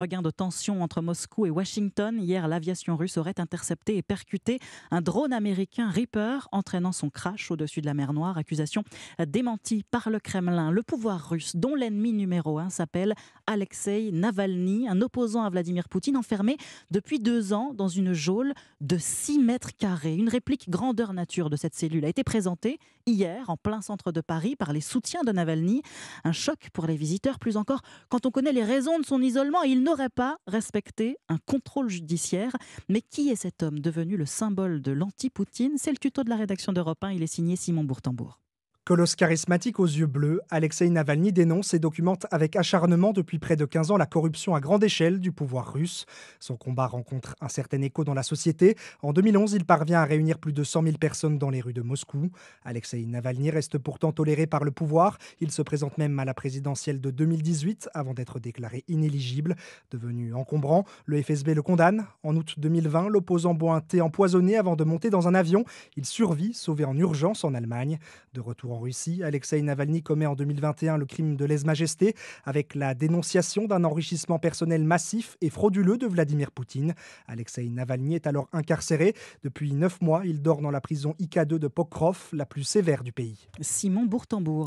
Regain de tension entre Moscou et Washington. Hier, l'aviation russe aurait intercepté et percuté un drone américain Reaper, entraînant son crash au-dessus de la mer Noire. Accusation démentie par le Kremlin. Le pouvoir russe, dont l'ennemi numéro 1 s'appelle Alexeï Navalny, un opposant à Vladimir Poutine, enfermé depuis 2 ans dans une geôle de 6 mètres carrés. Une réplique grandeur nature de cette cellule a été présentée hier, en plein centre de Paris, par les soutiens de Navalny. Un choc pour les visiteurs, plus encore quand on connaît les raisons de son isolement. Il n'aurait pas respecté un contrôle judiciaire. Mais qui est cet homme devenu le symbole de l'anti-Poutine? C'est le tuto de la rédaction d'Europe 1. Il est signé Simon Bourtembourg. Colosse charismatique aux yeux bleus, Alexeï Navalny dénonce et documente avec acharnement depuis près de 15 ans la corruption à grande échelle du pouvoir russe. Son combat rencontre un certain écho dans la société. En 2011, il parvient à réunir plus de 100 000 personnes dans les rues de Moscou. Alexeï Navalny reste pourtant toléré par le pouvoir. Il se présente même à la présidentielle de 2018 avant d'être déclaré inéligible. Devenu encombrant, le FSB le condamne. En août 2020, l'opposant boit un thé empoisonné avant de monter dans un avion. Il survit, sauvé en urgence en Allemagne. De retour en Russie, Alexeï Navalny commet en 2021 le crime de lèse-majesté avec la dénonciation d'un enrichissement personnel massif et frauduleux de Vladimir Poutine. Alexeï Navalny est alors incarcéré. Depuis 9 mois, il dort dans la prison IK2 de Pokrov, la plus sévère du pays. Simon Bourtembourg.